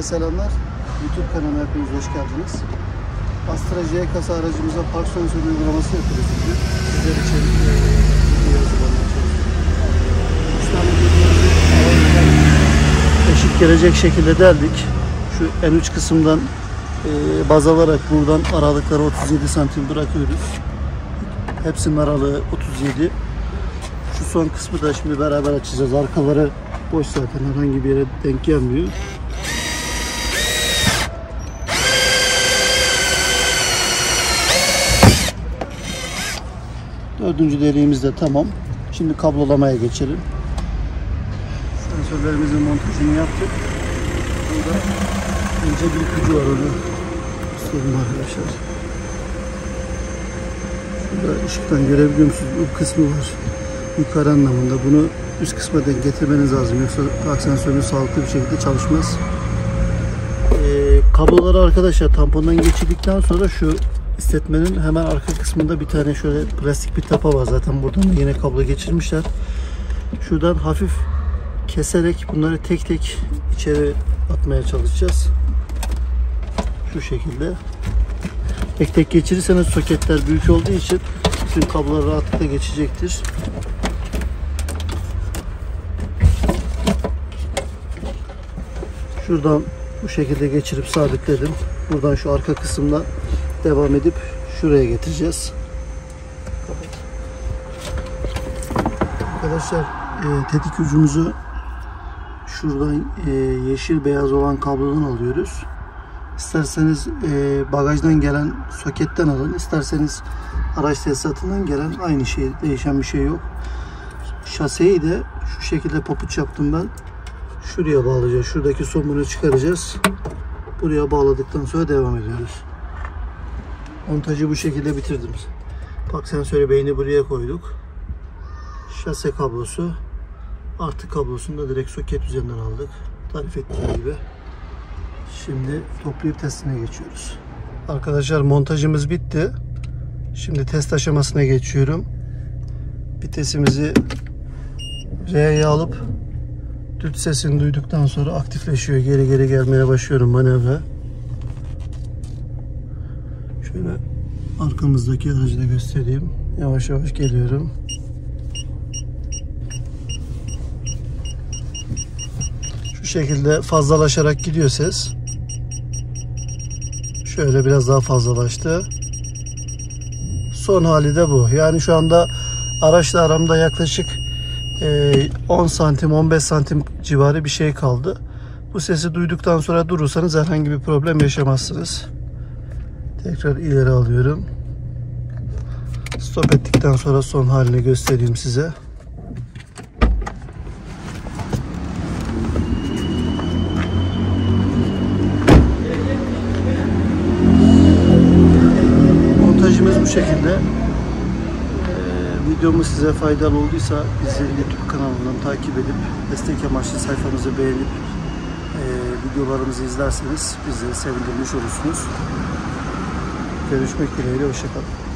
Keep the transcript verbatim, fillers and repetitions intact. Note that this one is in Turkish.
Herkese selamlar. YouTube kanalıma hepiniz hoş geldiniz. Astra J kasa aracımıza park sensörü uygulaması yapıyoruz. Güzel içerikli video hazırlamaya çalışıyoruz. Eşit gelecek şekilde deldik. Şu en üç kısımdan e, baz alarak buradan aralıkları otuz yedi santim bırakıyoruz. Hepsinin aralığı otuz yedi. Şu son kısmı da şimdi beraber açacağız. Arkaları boş zaten, herhangi bir yere denk gelmiyor. Dördüncü deliğimiz de tamam. Şimdi kablolamaya geçelim. Sensörlerimizin montajını yaptık. Burada ince bir gücü var, onu istedim arkadaşlar. Şurada ışıktan görebiliyor musunuz? Bu kısmı var. Yukarı anlamında. Bunu üst kısma denk getirmeniz lazım. Yoksa park sensörü sağlıklı bir şekilde çalışmaz. Ee, kabloları arkadaşlar tampondan geçirdikten sonra şu istetmenin hemen arka kısmında bir tane şöyle plastik bir tapa var. Zaten buradan da yine kablo geçirmişler. Şuradan hafif keserek bunları tek tek içeri atmaya çalışacağız. Şu şekilde. Tek tek geçirirseniz soketler büyük olduğu için bütün kablolar rahatlıkla geçecektir. Şuradan bu şekilde geçirip sabitledim. Buradan şu arka kısımdan devam edip şuraya getireceğiz. Arkadaşlar e, tetik ucumuzu şuradan e, yeşil beyaz olan kablodan alıyoruz. İsterseniz e, bagajdan gelen soketten alın. İsterseniz araç tesisatından gelen, aynı şey, değişen bir şey yok. Şaseyi de şu şekilde papuç yaptım ben. Şuraya bağlayacağız. Şuradaki somunu çıkaracağız. Buraya bağladıktan sonra devam ediyoruz. Montajı bu şekilde bitirdim. Park sensörü beyni buraya koyduk. Şase kablosu, artı kablosunu da direkt soket üzerinden aldık. Tarif ettiğim gibi. Şimdi toplayıp testine geçiyoruz. Arkadaşlar montajımız bitti. Şimdi test aşamasına geçiyorum. Vitesimizi R'ye alıp düt sesini duyduktan sonra aktifleşiyor. Geri geri gelmeye başlıyorum manevra. Şöyle arkamızdaki aracı da göstereyim. Yavaş yavaş geliyorum. Şu şekilde fazlalaşarak gidiyor ses. Şöyle biraz daha fazlalaştı. Son hali de bu. Yani şu anda araçla aramda yaklaşık on santim, on beş santim civarı bir şey kaldı. Bu sesi duyduktan sonra durursanız herhangi bir problem yaşamazsınız. Tekrar ileri alıyorum. Stop ettikten sonra son halini göstereyim size. Montajımız bu şekilde. Videomuz size faydalı olduysa bizi YouTube kanalından takip edip destek amaçlı sayfamızı beğenip e, videolarımızı izlerseniz bizi sevindirmiş olursunuz. Görüşmek dileğiyle, hoşça kalın.